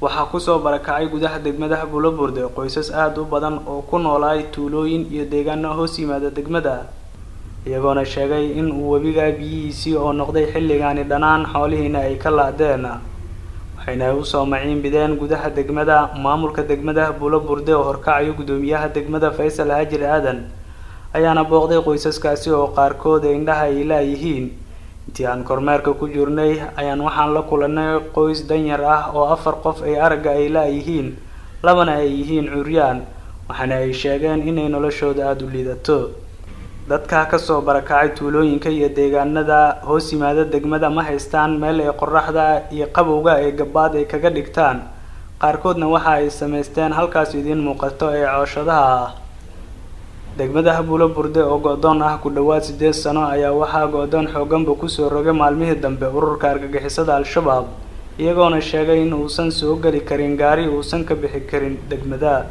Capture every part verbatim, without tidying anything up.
waxaa kusoo barakacay gudaha degmada Bulo Burde qoysas aad u badan oo ku noolay tuulooyin iyo deegaano hoos yimaada degmada iyagoona sheegay in uu wabiga biyihiisa oo noqday xilligan dhanaan xoolihiina ay ka laadeen waxayna u soo maciin bideen gudaha degmada maamulka degmada Bulo Burde oo horkacay gudoomiyaha degmada Faysal Haajir Aadan ayaana booqday qoysaskaasi oo qaarkood indhaha ilaa yihiin intaan kormeerka ku jirnay ayaan waxaan la kulanay qoys danyar ah oo afar qof ay araga ay la yihiin labana ay yihiin curyaan waxana ay sheegeen inay noloshooda aad u liidato dadka ka soo barakacay tuulooyinka iyo deegaanada hoos yimaada degmada ma haystaan meel ay qorraxda iyo qabowga ay gabaad ay kaga dhigtaan qaarkoodna waxa ay sameysteen halkaas idin muuqato ay cooshadaha degmada Bulo Burde oo go'doon ah ku dhawaad sideed sano ayaa waxa go'doon xoogan ku soo rogay maalmihii dambe ururka argagixisada Al-Shabaab iyagoona sheegay in uusan soo gali karin gaari uusan ka bixi karin degmada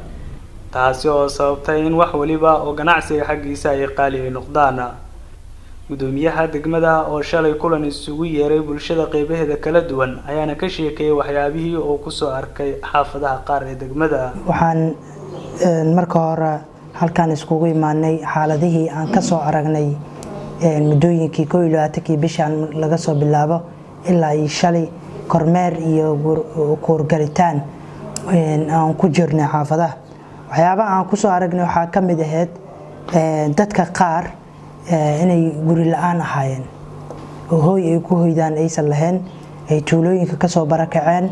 taasi oo sababtay in wax waliba oo ganacsiga xaqiisa ay qaali noqdaan gudoomiyaha degmada oo shalay kulan isugu yeeray bulshada qaybaheeda kala duwan ayaana ka sheekay waxyaabihii oo ku soo arkay xaafadaha qaar ee degmada waxaan marka hore halkaan iskugu imaanay xaaladihii aan ka soo aragnay ee mudooyinkii koolaatakii bishaan laga soo bilaabo ilaa ay shalay kormeer iyo koorgalitaan ee aan ku jirnay xaafadaha waxyaabaha aan ku soo aragnay waxa ka mid ahayd ee dadka qaar ee inay guri la'aan ahaayeen oo hooy ay ku hoydaan aysan lahayn ay tuulooyinka ka soo barakaceen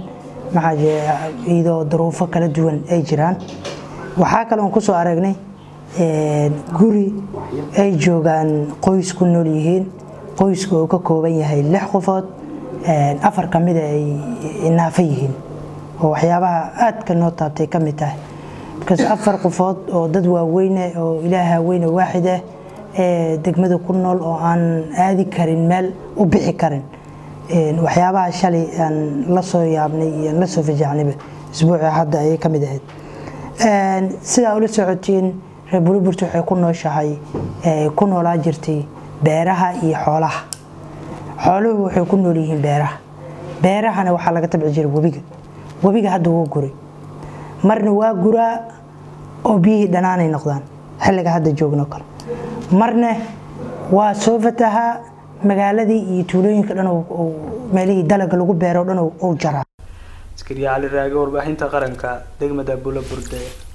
maxaa iyadoo duruufo kala duwan ay jiraan waxa kale oo ku soo aragnay ee guri ay joogan qoys ku nool yihiin qoysku oo ka kooban yahay lix qofood ee afar kamid ah ay inaafay yihiin oo waxyaabaha aad ka noo taabtay kamid tahay because afar qofood oo dad waaweyn oo ilaaha weyn waaxid ah ee degmada ku nool oo aan aadi karin meel u bixi karin ee waxyaabaha shalay aan la soo yaabnay iyo la soo fajaxnay isbuucii hadda ay kamid ahayd een sida ula socotiin reer Bulo Burde waxay ku nooshahay ee ku noolaa jirtay beeraha iyo xoolaha xooluhu waxay ku nool yihiin beeraha beerahana waxa laga tabci jiray wabiga wabiga hadda uu guray marna waa guraa oo biyo dhanaanay noqdaan xilliga hadda joogno kale marna waa soo fataha magaaladii iyo tuulooyinka dhan oo meelihii dalaga lagu beero dhan oo jaraa سكريا على الرجاء ورباحين تقرنك دقمة بولا بردة.